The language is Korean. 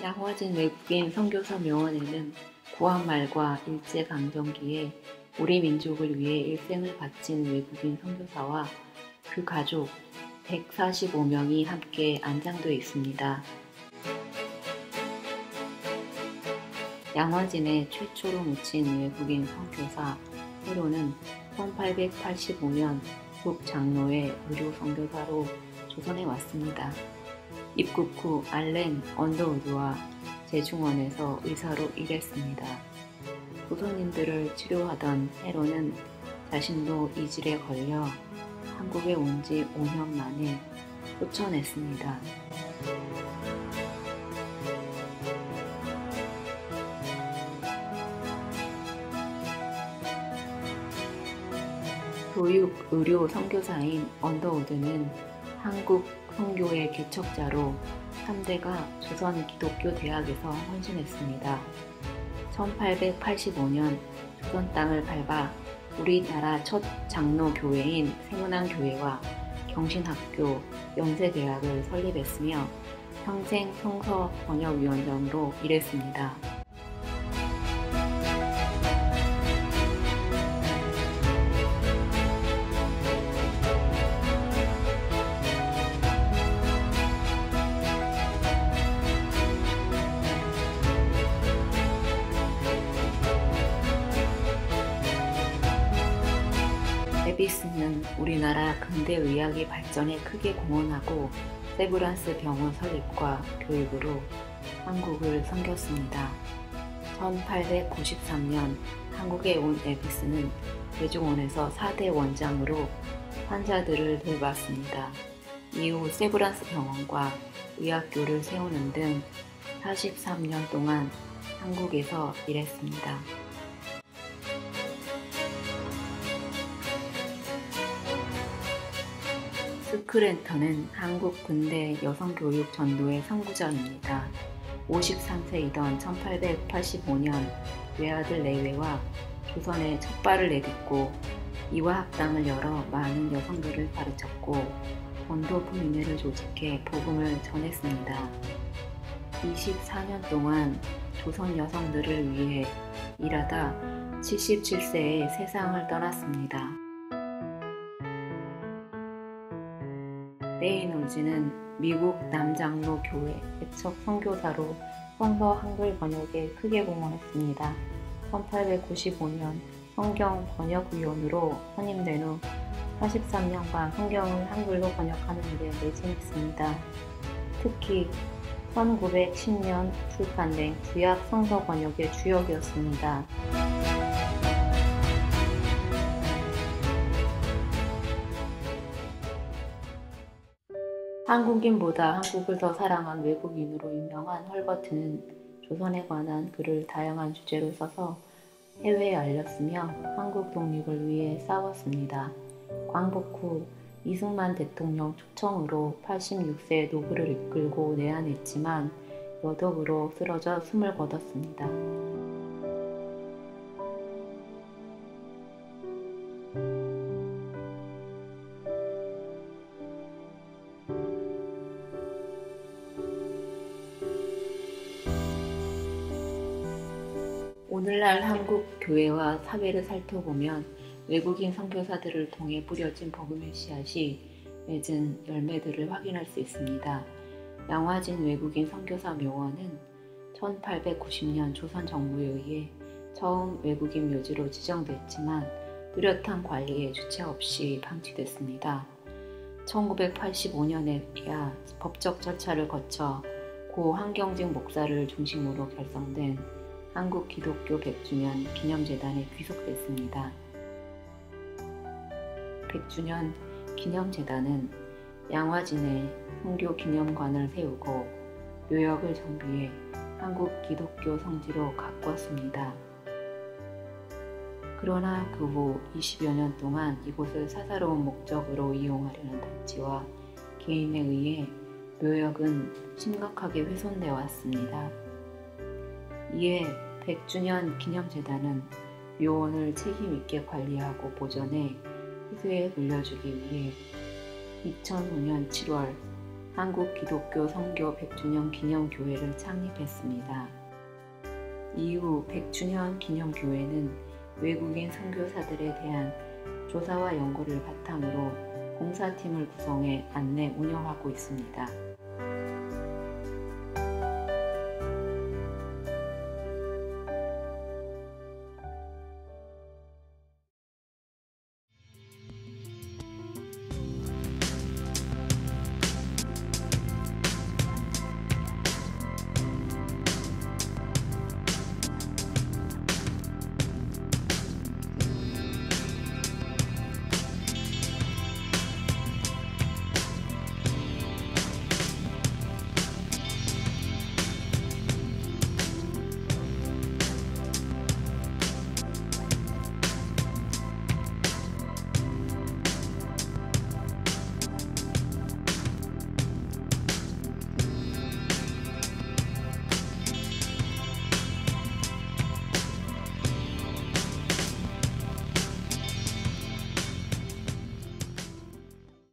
양화진 외국인 선교사 명언에는 구한말과 일제강점기에 우리 민족을 위해 일생을 바친 외국인 선교사와 그 가족 145명이 함께 안장돼 있습니다. 양화진의 최초로 묻힌 외국인 선교사 회로는 1885년 북장로의 의료 선교사로 조선에 왔습니다. 입국 후 알렌 언더우드와 제중원에서 의사로 일했습니다. 조선인들을 치료하던 회로는 자신도 이질에 걸려 한국에 온 지 5년 만에 포천했습니다. 교육, 의료, 선교사인 언더우드는 한국 선교의 개척자로 3대가 조선 기독교 대학에서 헌신했습니다. 1885년 조선 땅을 밟아 우리나라 첫 장로 교회인 세문안교회와 경신학교, 영세대학을 설립했으며 평생 성서 번역위원장으로 일했습니다. 데비스는 우리나라 근대의학의 발전에 크게 공헌하고 세브란스 병원 설립과 교육으로 한국을 섬겼습니다. 1893년 한국에 온 데비스는 제중원에서 4대 원장으로 환자들을 돌봤습니다. 이후 세브란스 병원과 의학교를 세우는 등 43년 동안 한국에서 일했습니다. 스크랜턴은 한국 근대 여성교육 전도의 선구자입니다. 53세이던 1885년 외아들 내외와 조선에 첫 발을 내딛고 이화학당을 열어 많은 여성들을 가르쳤고 전도포인회를 조직해 복음을 전했습니다. 24년 동안 조선 여성들을 위해 일하다 77세에 세상을 떠났습니다. 레이놀즈는 미국 남장로 교회 개척 선교사로 성서 한글 번역에 크게 공헌했습니다. 1895년 성경 번역위원으로 선임된 후 43년간 성경을 한글로 번역하는 일에 매진했습니다. 특히 1910년 출판된 구약 성서 번역의 주역이었습니다. 한국인보다 한국을 더 사랑한 외국인으로 유명한 헐버트는 조선에 관한 글을 다양한 주제로 써서 해외에 알렸으며 한국 독립을 위해 싸웠습니다. 광복 후 이승만 대통령 초청으로 86세의 노부를 이끌고 내한했지만 여독으로 쓰러져 숨을 거뒀습니다. 오늘날 한국 교회와 사회를 살펴보면 외국인 선교사들을 통해 뿌려진 복음의 씨앗이 맺은 열매들을 확인할 수 있습니다. 양화진 외국인 선교사 묘원은 1890년 조선 정부에 의해 처음 외국인 묘지로 지정됐지만 뚜렷한 관리의 주체 없이 방치됐습니다. 1985년에야 법적 절차를 거쳐 고 한경직 목사를 중심으로 결성된 한국 기독교 100주년 기념재단에 귀속됐습니다. 100주년 기념재단은 양화진의 선교 기념관을 세우고 묘역을 정비해 한국 기독교 성지로 가꾸었습니다. 그러나 그 후 20여 년 동안 이곳을 사사로운 목적으로 이용하려는 단체와 개인에 의해 묘역은 심각하게 훼손돼 왔습니다. 이에 100주년 기념재단은 묘원을 책임있게 관리하고 보존해 후세에 물려주기 위해 2005년 7월 한국 기독교 선교 100주년 기념교회를 창립했습니다. 이후 100주년 기념교회는 외국인 선교사들에 대한 조사와 연구를 바탕으로 봉사팀을 구성해 안내 운영하고 있습니다.